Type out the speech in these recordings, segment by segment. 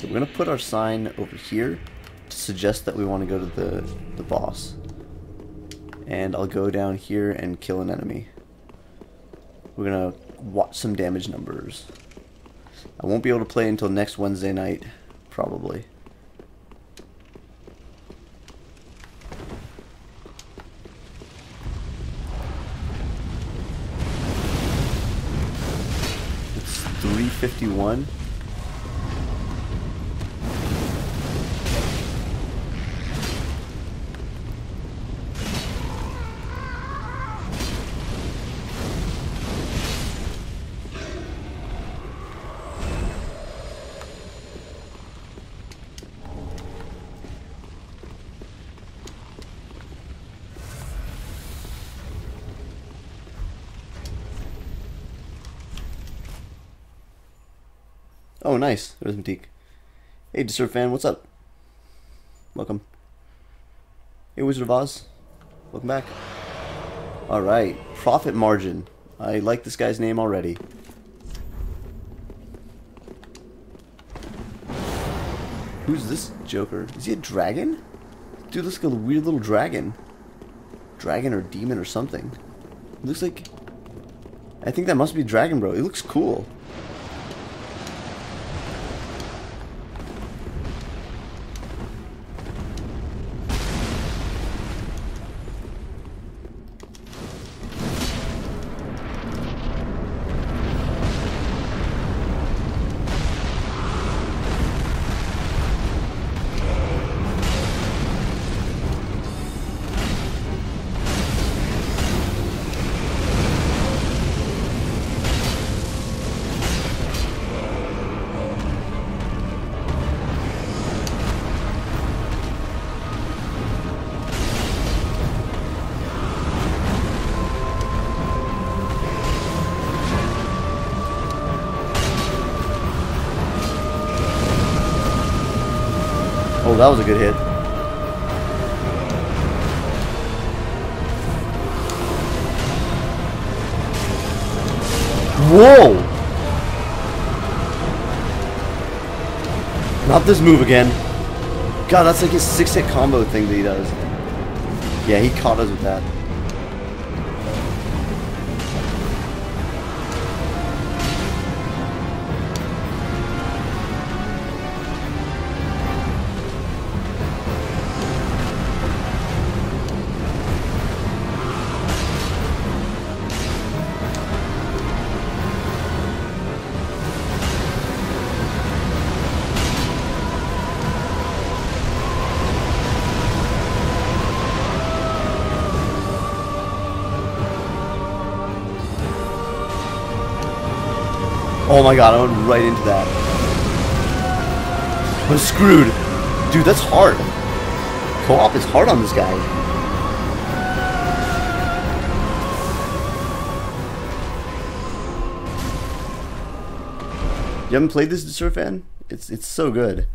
So we're going to put our sign over here to suggest that we want to go to the boss. And I'll go down here and kill an enemy. We're going to watch some damage numbers. I won't be able to play until next Wednesday night, probably. It's 3:51. Oh, nice. There's Matique. Hey, Disturbed fan, what's up? Welcome. Hey, Wizard of Oz. Welcome back. Alright. Profit Margin. I like this guy's name already. Who's this joker? Is he a dragon? Dude looks like a weird little dragon. Dragon or demon or something. It looks like... I think that must be Dragon Bro. It looks cool. Oh, that was a good hit. Whoa! Not this move again. God, that's like his 6-hit combo thing that he does. Yeah, he caught us with that. Oh my god, I went right into that. I'm screwed. Dude, that's hard. Co-op is hard on this guy. You haven't played this, Disturbed fan? It's so good.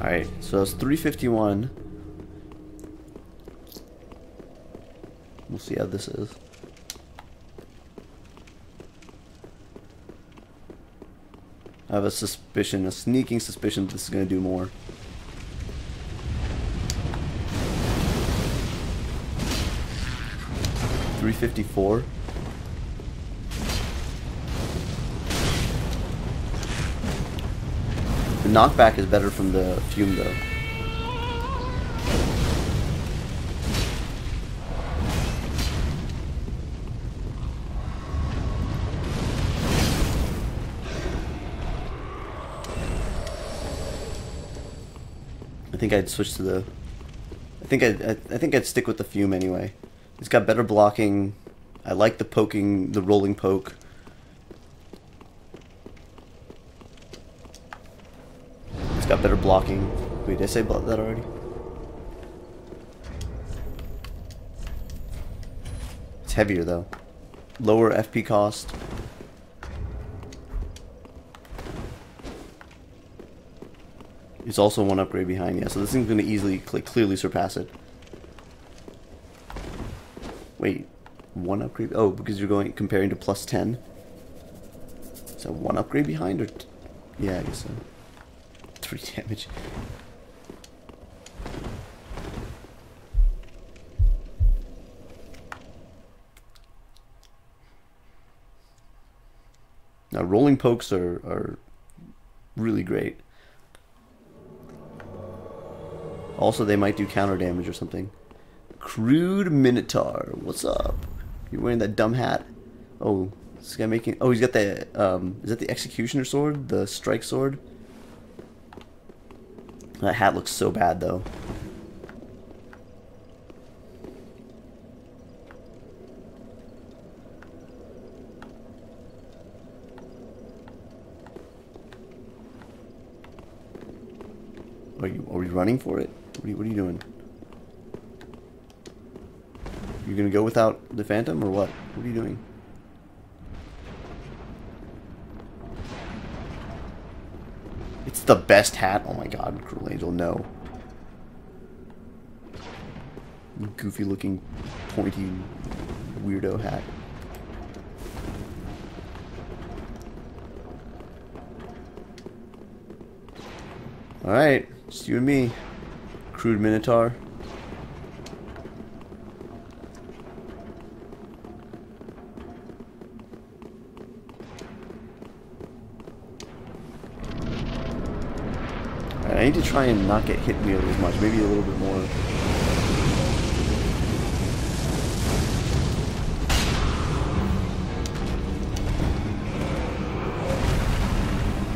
Alright, so it's 3:51. We'll see how this is. I have a suspicion, a sneaking suspicion that this is going to do more. $3.54. Knockback is better from the fume though. I think I'd switch to the... I think I'd stick with the fume anyway. It's got better blocking. I like the poking, the rolling poke. lot better blocking. Wait, did I say that already? It's heavier though. Lower FP cost. It's also one upgrade behind, yeah, so this thing's gonna easily, like, clearly surpass it. Wait, one upgrade? Oh, because you're going comparing to plus 10. So one upgrade behind, or yeah, I guess so. 3 damage. Now rolling pokes are really great. Also, they might do counter damage or something. Crude Minotaur, what's up? You're wearing that dumb hat. Oh, is this guy making? Oh, he's got the is that the Executioner sword, the Strike sword? That hat looks so bad though. Are we running for it? What are you doing? You're gonna go without the Phantom or what? What are you doing? It's the best hat. Oh my god, Cruel Angel, no. Goofy looking pointy weirdo hat. Alright, just you and me. Crude Minotaur. I need to try and not get hit nearly as much, maybe a little bit more.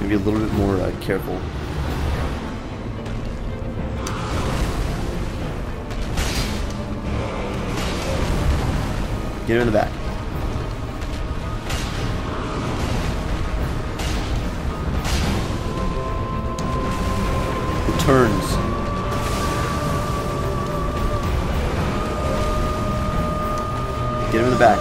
Maybe a little bit more careful. Get him in the back. Turns. Get him in the back.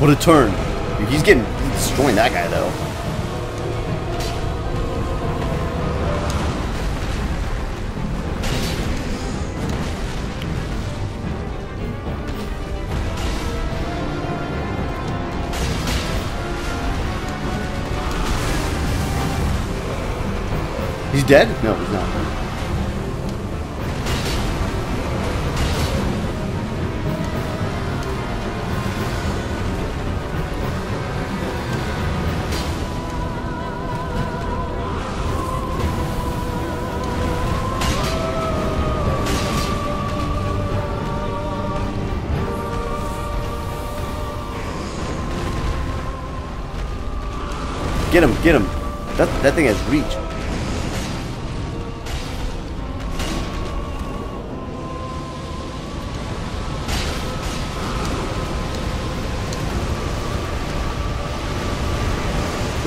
What a turn. Dude, he's destroying that guy though. He's dead? No, he's not. Get him, get him. That thing has reach.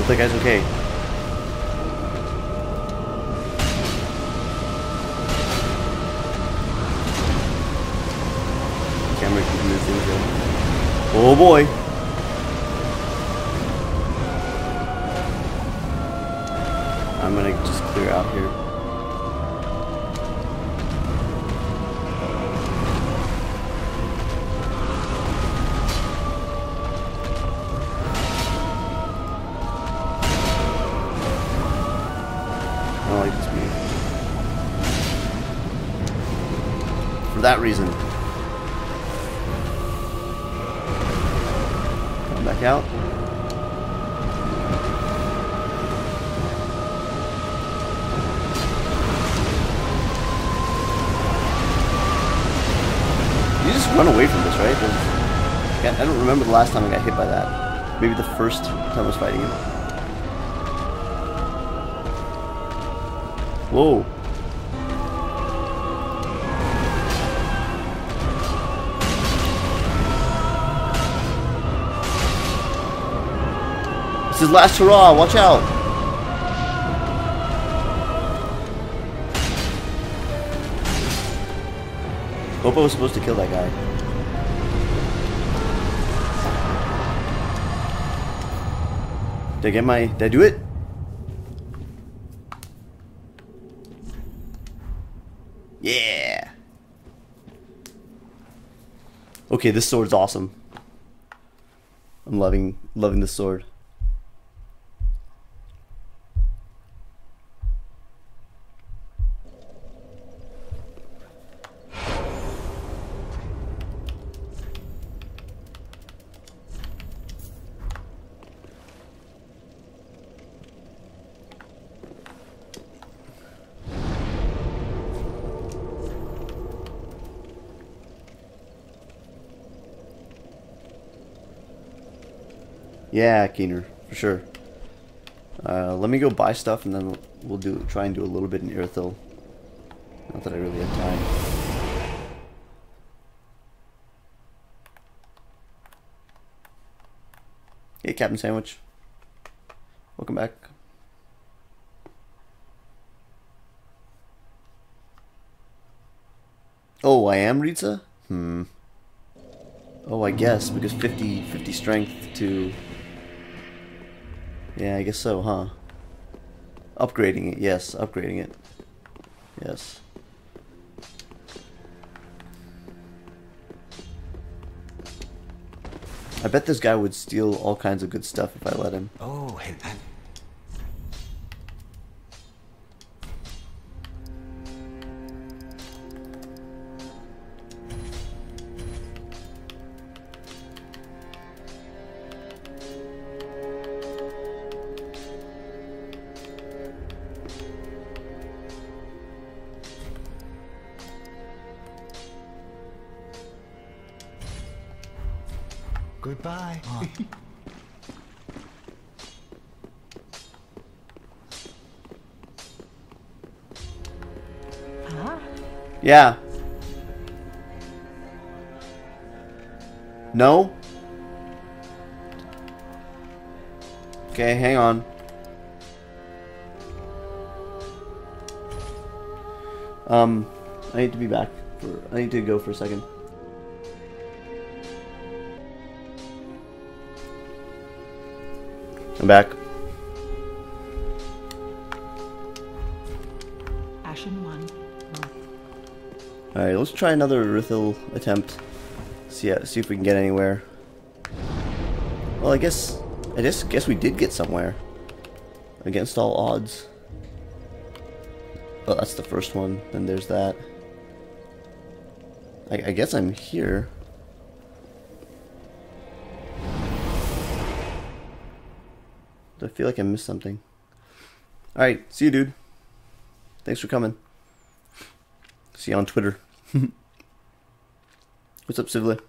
That guy's okay. Camera keeping this thing going. Oh boy. I'm gonna just clear out here. That reason. Come back out. You just run away from this, right? I don't remember the last time I got hit by that. Maybe the first time I was fighting him. Whoa. his last hurrah, watch out! Hope I was supposed to kill that guy. Did I get my... Did I do it? Yeah! Okay, this sword's awesome. I'm loving this sword. Yeah, Keener, for sure. Let me go buy stuff and then we'll try and do a little bit in Irithyll. Not that I really have time. Hey, Captain Sandwich. Welcome back. Oh, I am Ritza? Hmm. Oh, I guess, because 50 strength to... Yeah, I guess so, huh? Upgrading it, yes. Upgrading it. Yes. I bet this guy would steal all kinds of good stuff if I let him. Oh, hey, man. Goodbye. Huh. Yeah. No? Okay, hang on. I need to be back for... I need to go for a second. I'm back. Ashen one. Oh. Alright, let's try another Irithyll attempt. See if we can get anywhere. Well, I guess we did get somewhere. Against all odds. Oh, that's the first one. Then there's that. I guess I'm here. I feel like I missed something. Alright, see you, dude. Thanks for coming. See you on Twitter. What's up, Civile?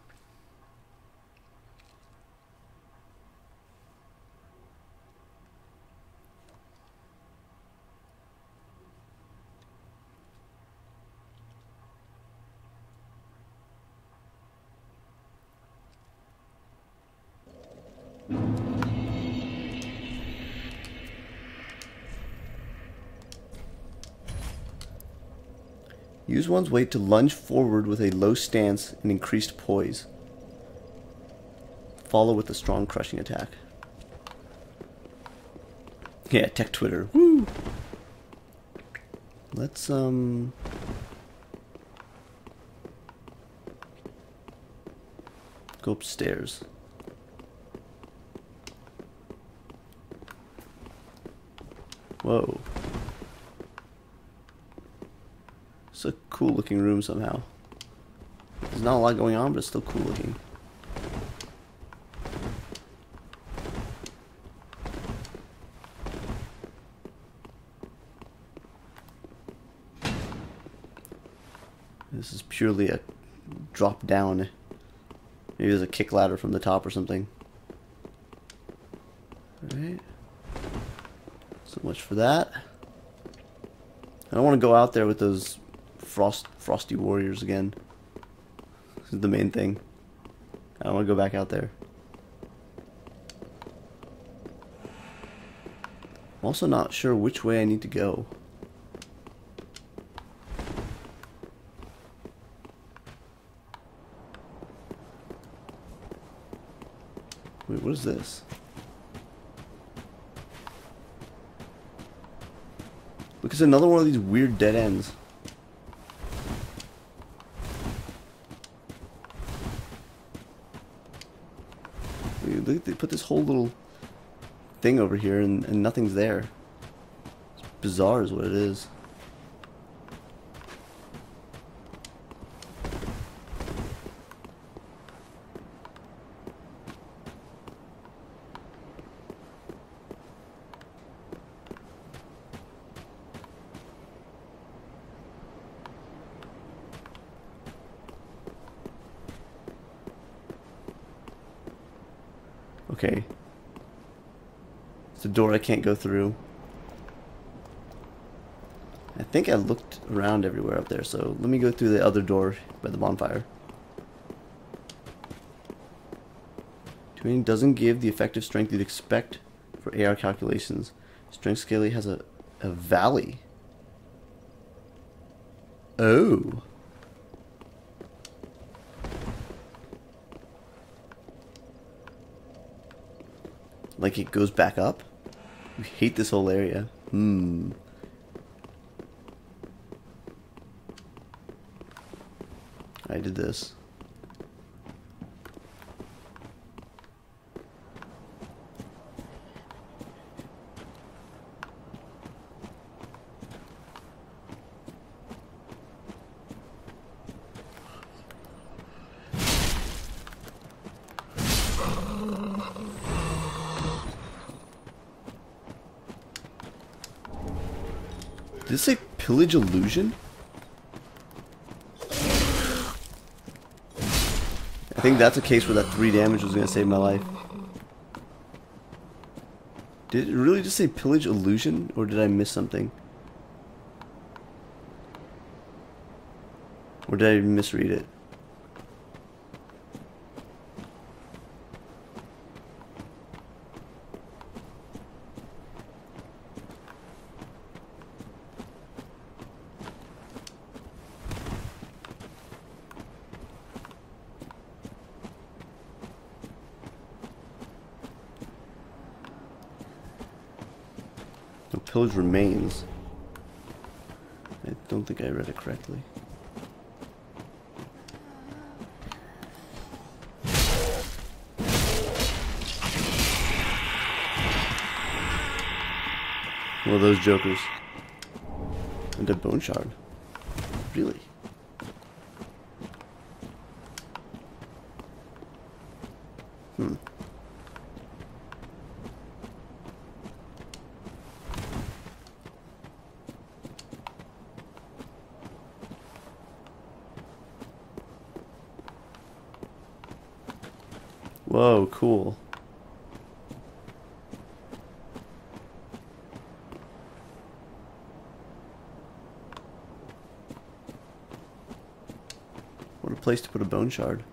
Use one's weight to lunge forward with a low stance and increased poise. Follow with a strong crushing attack. Yeah, tech Twitter. Woo! Let's, go upstairs. Whoa. It's a cool looking room somehow. There's not a lot going on, but it's still cool looking. This is purely a drop down. Maybe there's a kick ladder from the top or something. Alright. So much for that. I don't want to go out there with those frosty warriors again. This is the main thing. I don't want to go back out there. I'm also not sure which way I need to go. Wait, what is this? Look, it's another one of these weird dead ends. Look, they put this whole little thing over here and nothing's there. It's bizarre is what it is. Okay. It's a door I can't go through. I think I looked around everywhere up there, so let me go through the other door by the bonfire. Tuning doesn't give the effective strength you'd expect for AR calculations. Strength scaly has a valley. Oh. Like it goes back up? We hate this whole area. Hmm. I did this. Did it say pillage illusion? I think that's a case where that 3 damage was going to save my life. Did it really just say pillage illusion, or did I miss something? Or did I misread it? The pillage remains. I don't think I read it correctly. One of those jokers. And a bone shard. Really? Hmm. Whoa, cool. What a place to put a bone shard.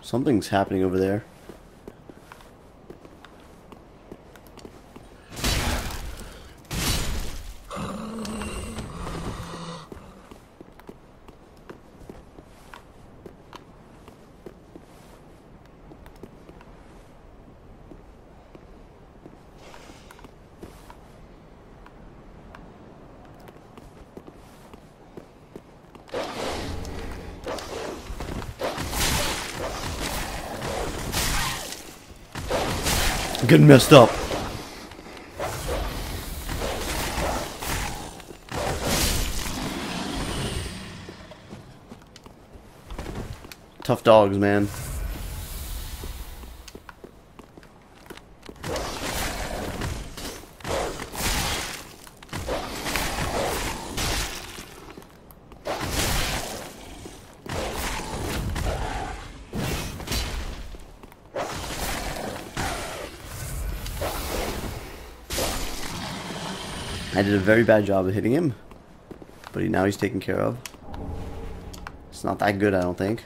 Something's happening over there. Getting messed up. Tough dogs, man. I did a very bad job of hitting him, but now he's taken care of. It's not that good, I don't think.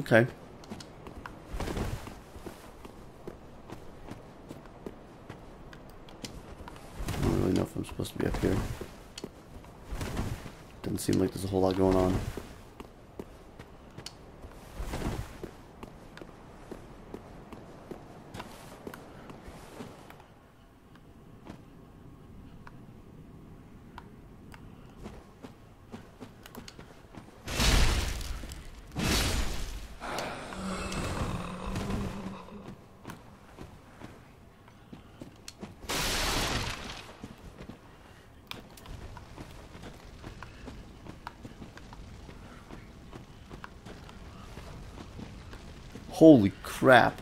Okay. I don't really know if I'm supposed to be up here. Doesn't seem like there's a whole lot going on. Holy crap.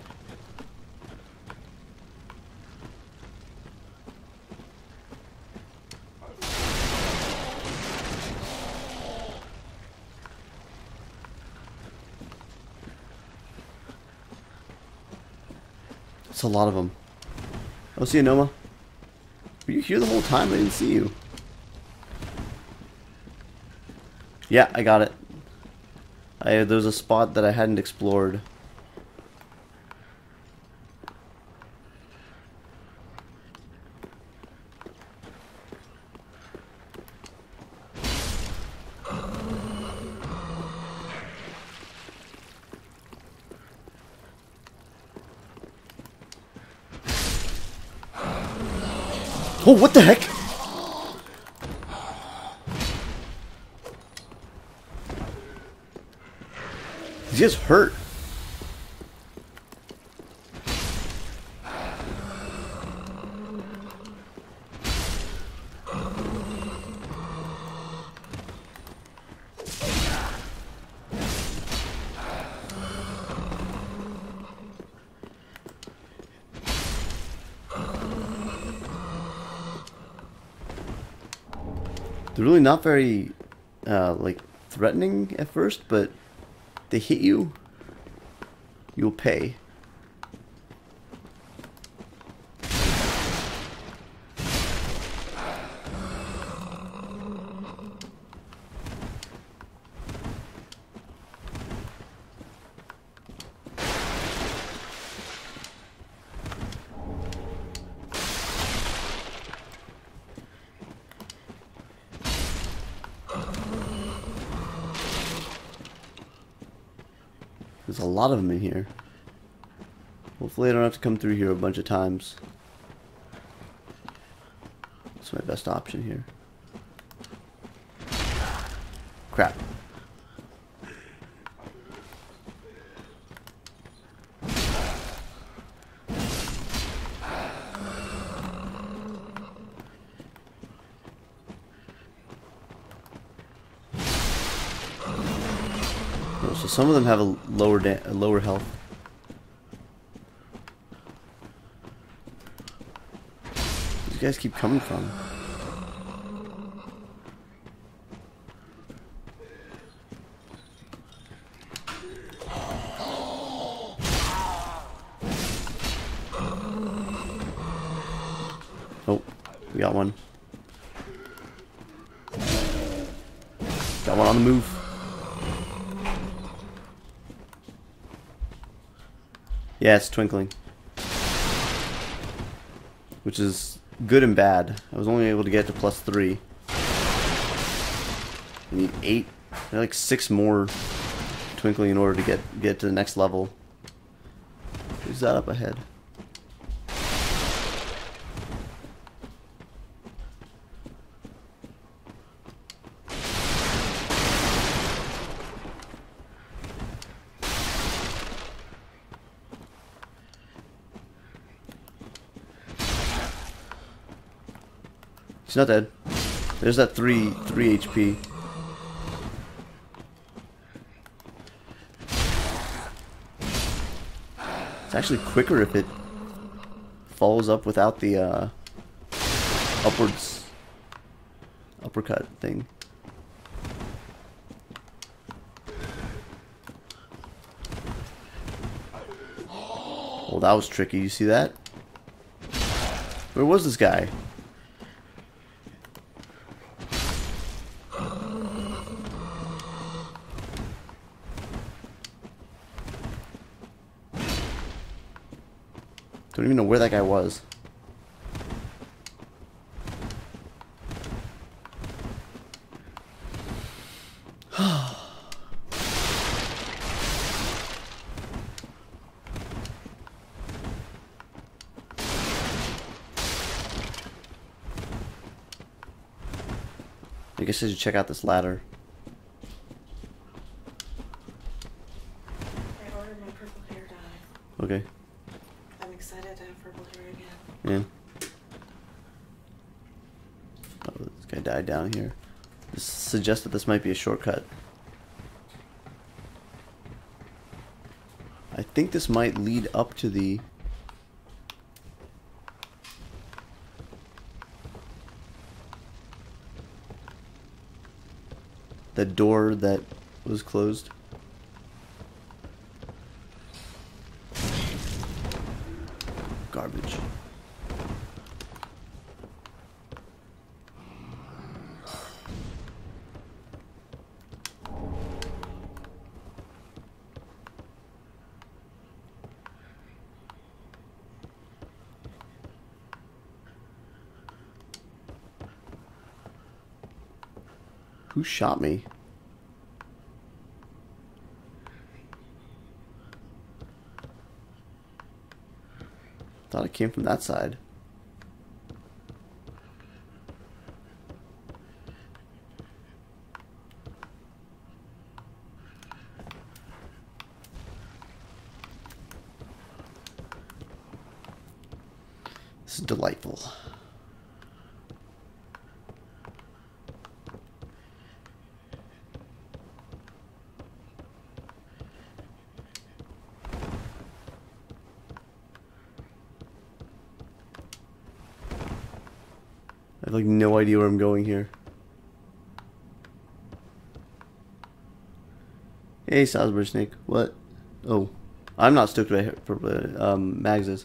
That's a lot of them. Oh, see you, Noma. Were you here the whole time? I didn't see you. Yeah, I got it. There's a spot that I hadn't explored. Oh, what the heck? He just hurt. They're really not very, like, threatening at first, but they hit you, you'll pay. There's a lot of them in here. Hopefully I don't have to come through here a bunch of times. That's my best option here. Crap. So some of them have a lower health. Where do these guys keep coming from? Oh, we got one. Got one on the move. Yeah, it's twinkling, which is good and bad. I was only able to get to +3. I need 8, like 6 more twinkling in order to get to the next level. Who's that up ahead? He's not dead. There's that three HP. It's actually quicker if it follows up without the uppercut thing. Well, that was tricky. You see that? Where was this guy? Don't even know where that guy was. I guess I should check out this ladder. I ordered my purple hair dye. Okay. I'm excited to have purple hair again. Yeah. Oh, this guy died down here. This suggests that this might be a shortcut. I think this might lead up to the... the door that was closed. Garbage. Who shot me? Thought it came from that side. This is delightful. I have like no idea where I'm going here. Hey, Salisbury Snake. What? Oh, I'm not stoked about Mags is.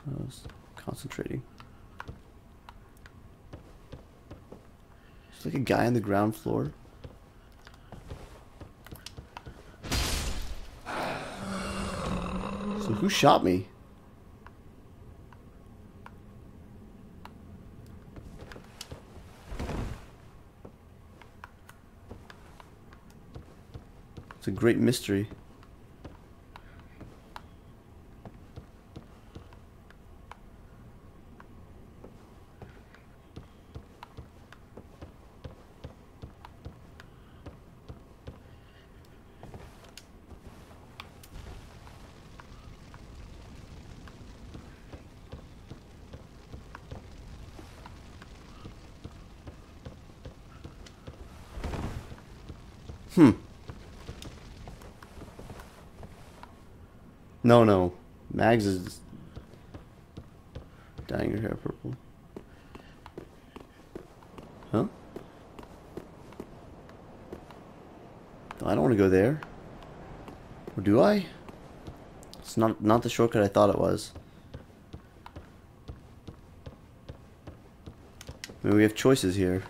I was concentrating. There's like a guy on the ground floor. So who shot me? It's a great mystery. No, no. Mags is dyeing her hair purple. Huh? I don't want to go there. Or do I? It's not the shortcut I thought it was. I mean, we have choices here.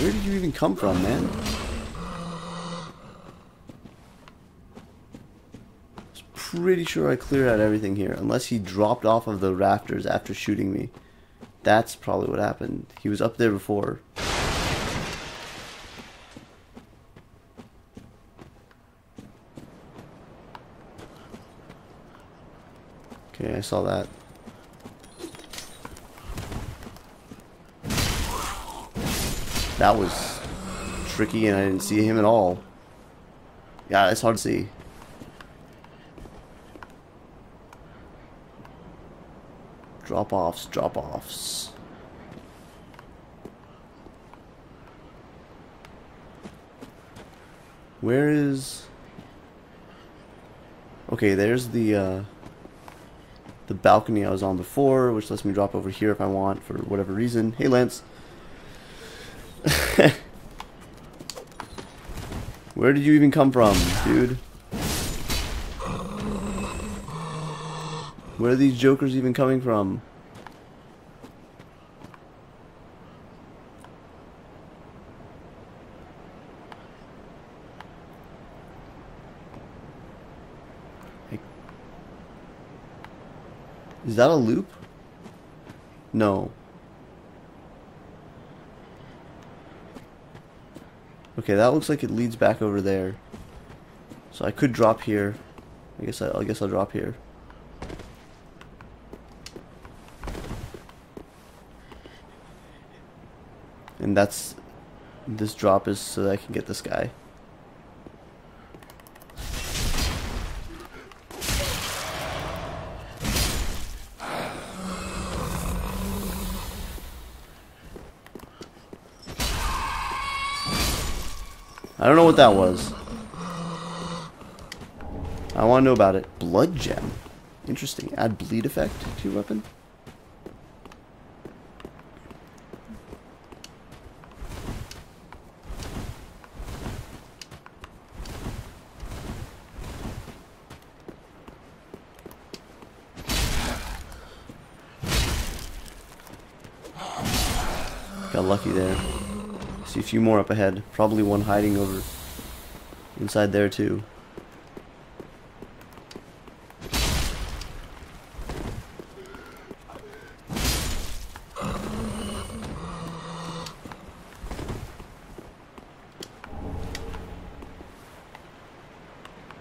Where did you even come from, man? I'm pretty sure I cleared out everything here, unless he dropped off of the rafters after shooting me. That's probably what happened. He was up there before. Okay, I saw that. That was tricky and I didn't see him at all. Yeah, it's hard to see. Drop-offs. Where is... Okay, there's the balcony I was on before, which lets me drop over here if I want for whatever reason. Hey, Lance. Where did you even come from, dude? Where are these jokers even coming from? Is that a loop? No. Okay, that looks like it leads back over there. So I could drop here. I guess I'll drop here. And that's, this drop is so that I can get this guy. I don't know what that was. I want to know about it. Blood gem. Interesting. Add bleed effect to your weapon. Got lucky there. See a few more up ahead. Probably one hiding over inside there too.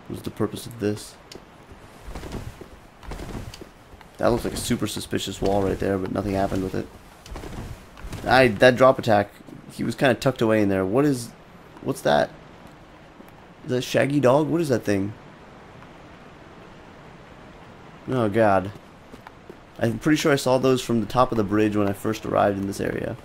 What's the purpose of this? That looks like a super suspicious wall right there, but nothing happened with it. That drop attack, he was kind of tucked away in there. What's that? Is that Shaggy Dog? What is that thing? Oh god. I'm pretty sure I saw those from the top of the bridge when I first arrived in this area.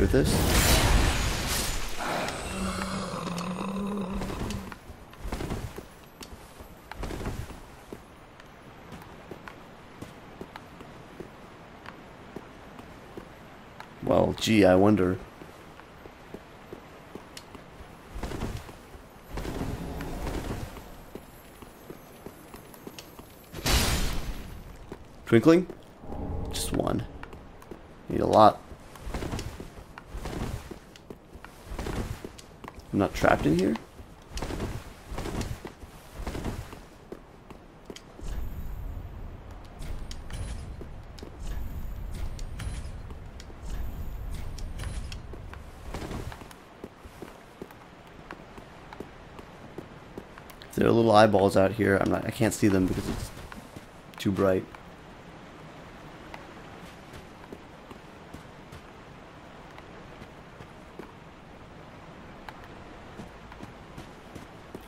With this. Well, gee, I wonder. Twinkling? Just one. Need a lot. I'm not trapped in here? If there are little eyeballs out here, I can't see them because it's too bright.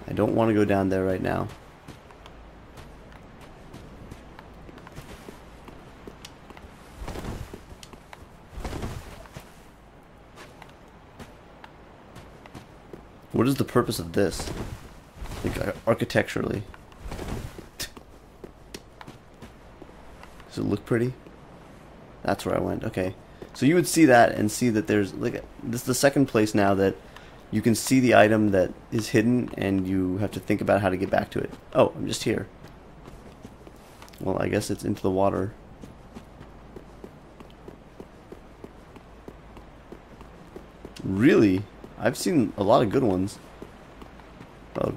I don't want to go down there right now. What is the purpose of this? Like architecturally. Does it look pretty? That's where I went. Okay. So you would see that and see that there's like this is the second place now that you can see the item that is hidden, and you have to think about how to get back to it. Oh, I'm just here. Well, I guess it's into the water. Really? I've seen a lot of good ones. Oh.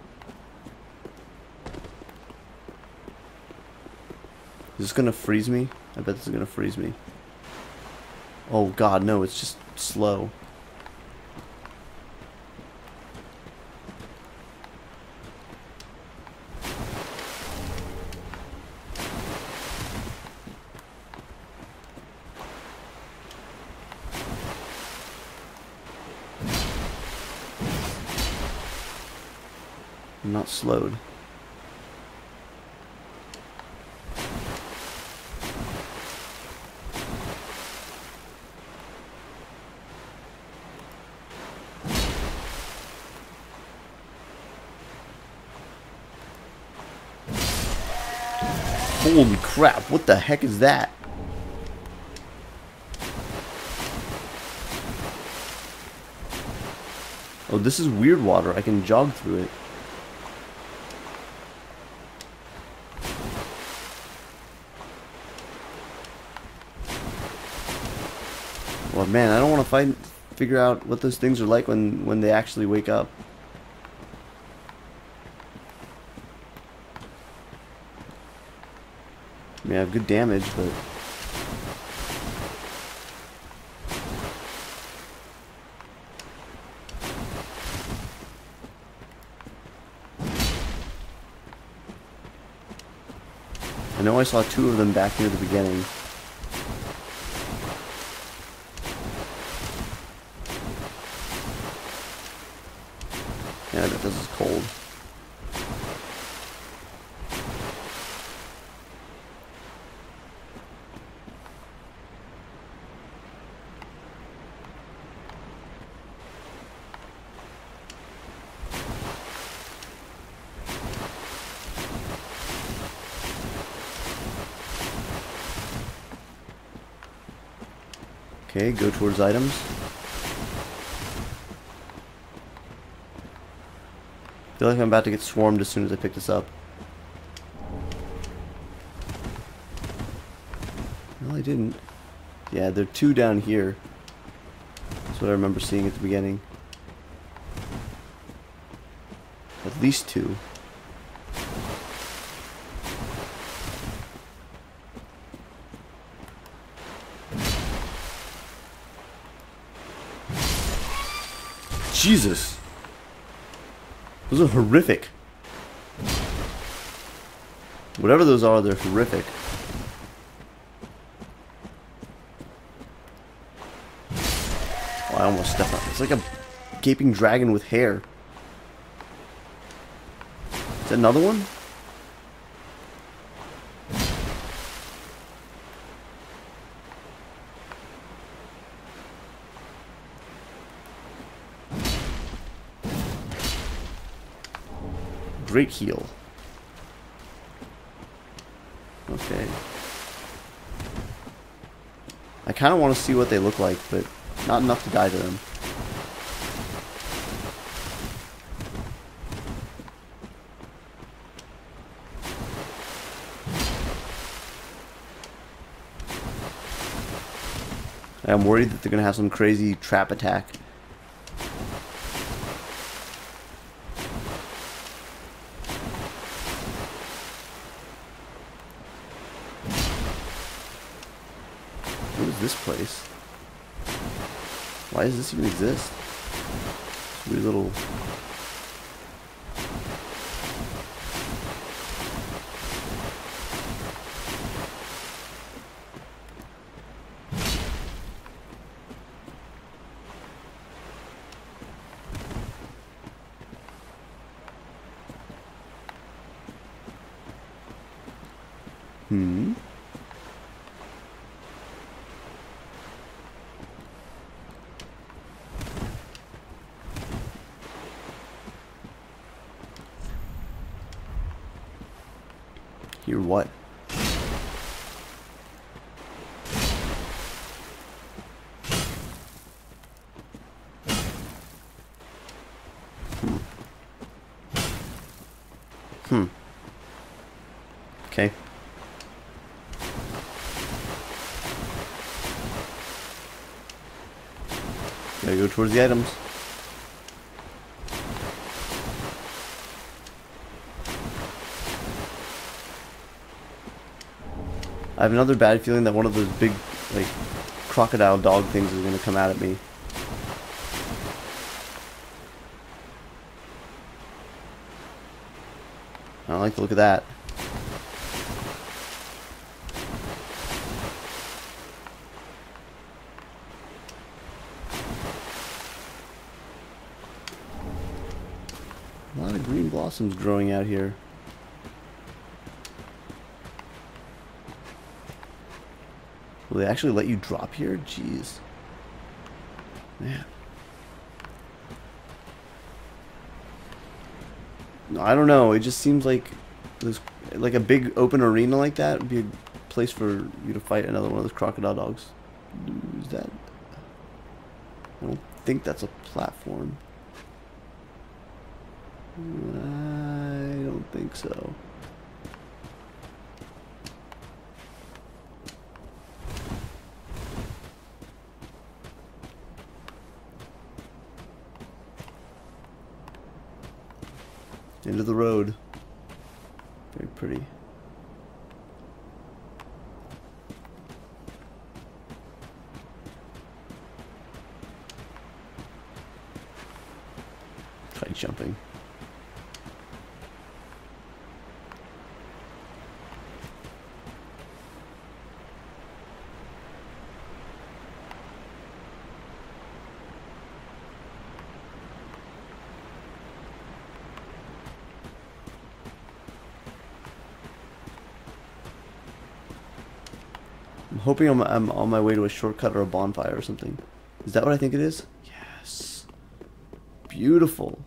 Is this gonna freeze me? I bet this is gonna freeze me. Oh god, no, it's just slow. I'm not slowed. Holy crap, what the heck is that? Oh, this is weird water. I can jog through it. Well, man, I don't want to figure out what those things are like when they actually wake up. I mean, I have good damage, but I know I saw two of them back near the beginning. Yeah, I bet this is cold. Okay, go towards items. I feel like I'm about to get swarmed as soon as I pick this up. Well, I didn't. Yeah, there are two down here. That's what I remember seeing at the beginning. At least two. Jesus, those are horrific. Whatever those are, they're horrific. Oh, I almost stepped on it. It's like a gaping dragon with hair. Is that another one? Great heal. Okay. I kind of want to see what they look like, but not enough to die to them. I'm worried that they're going to have some crazy trap attack. This place. Why does this even exist? This weird little. Hear what? Okay. Gotta go towards the items. I have another bad feeling that one of those big, like, crocodile dog things are going to come out at me. I don't like the look of that. A lot of green blossoms growing out here. Will they actually let you drop here? Jeez. Man. I don't know. It just seems like there's like a big open arena like that would be a place for you to fight another one of those crocodile dogs. Is that? I don't think that's a platform. I don't think so. End of the road. Very pretty. Try jumping. Hoping I'm on my way to a shortcut or a bonfire or something. Is that what I think it is? Yes. Beautiful.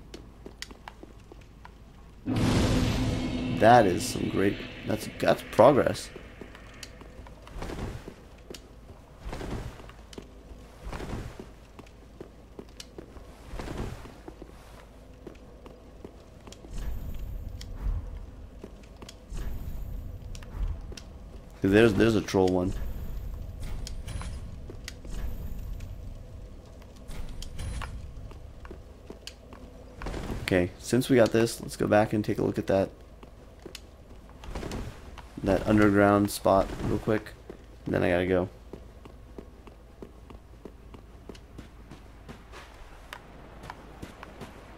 That is some great... That's progress. There's a troll one. Okay, since we got this, let's go back and take a look at that underground spot real quick, and then I gotta go.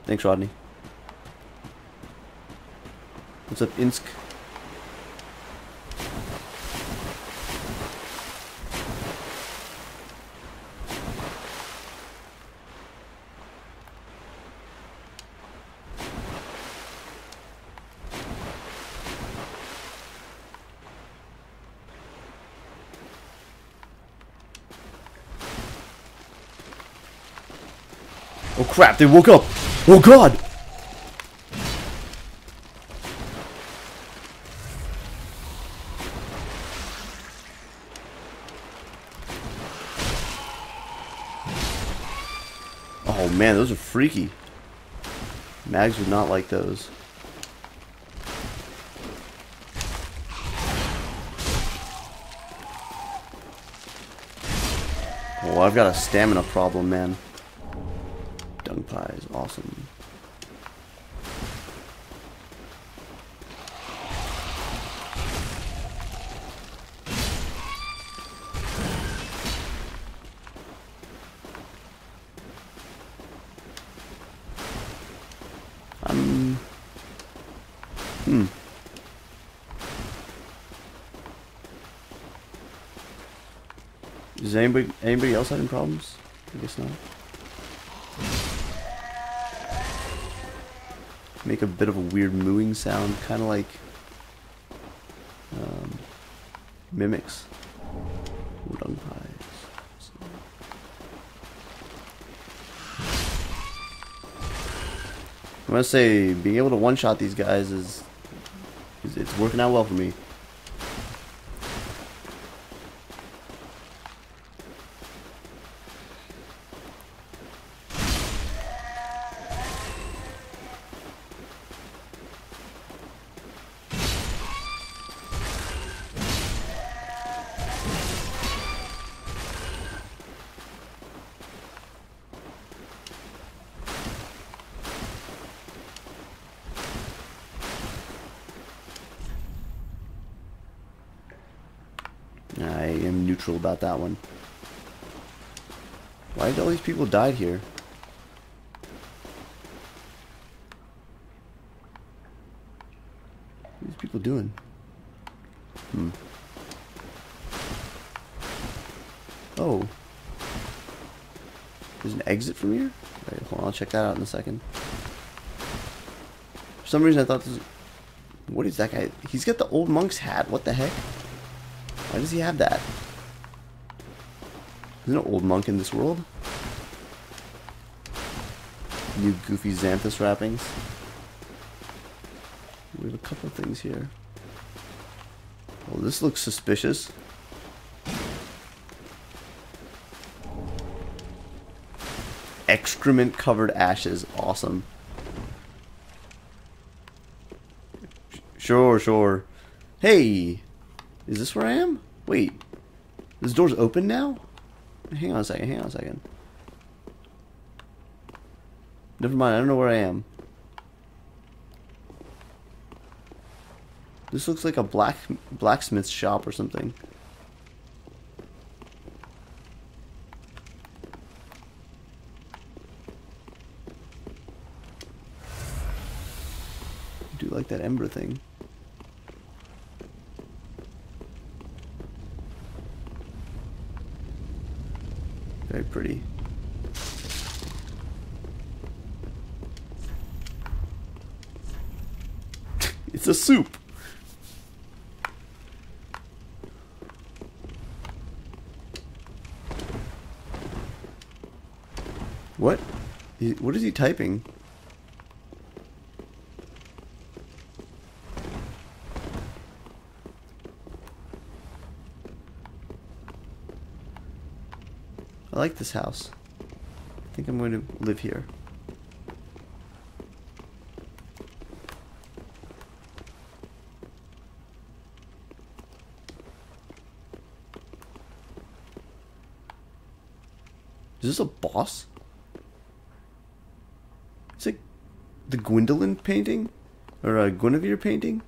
Thanks, Rodney. What's up, Insk? Oh crap, they woke up! Oh god! Oh man, those are freaky. Mags would not like those. Oh, I've got a stamina problem, man. Pie is awesome. Is anybody else having problems? I guess not. Make a bit of a weird mooing sound, kind of like mimics. Udon pies. I must say, being able to one-shot these guys it's working out well for me. I am neutral about that one. Why did all these people die here? What are these people doing? Oh. There's an exit from here? Wait, hold on, I'll check that out in a second. For some reason I thought this was... What is that guy? He's got the old monk's hat. What the heck? Why does he have that? There's no old monk in this world. New goofy Xanthus wrappings. We have a couple of things here. Well, this looks suspicious. Excrement covered ashes. Awesome. Sure, sure. Hey! Is this where I am? Wait. This door's open now? Hang on a second, hang on a second. Never mind, I don't know where I am. This looks like a blacksmith's shop or something. I do like that ember thing. Very pretty. It's a soup. What? What is he typing? I like this house. I think I'm going to live here. Is this a boss? It's like the Gwyndolin painting? Or a Guinevere painting?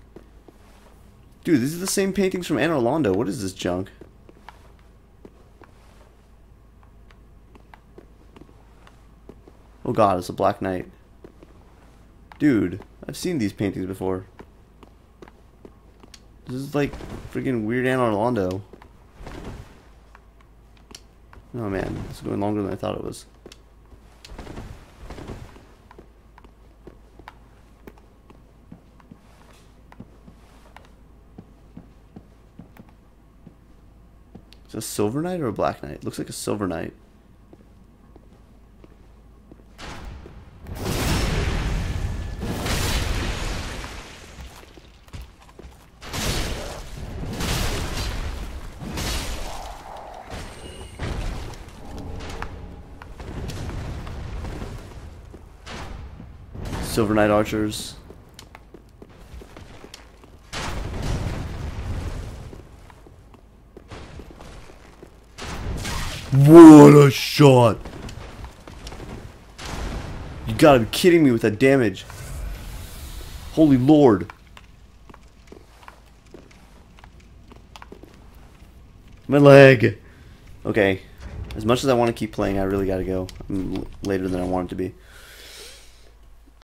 Dude, these are the same paintings from Anor Londo. What is this junk? Oh god, it's a Black Knight. Dude, I've seen these paintings before. This is like freaking weird Anor Londo. Oh man, this is going longer than I thought it was. Is it a Silver Knight or a Black Knight? It looks like a Silver Knight. Silver Knight archers. What a shot! You gotta be kidding me with that damage. Holy Lord. My leg. Okay. As much as I want to keep playing, I really gotta go. I'm later than I wanted to be.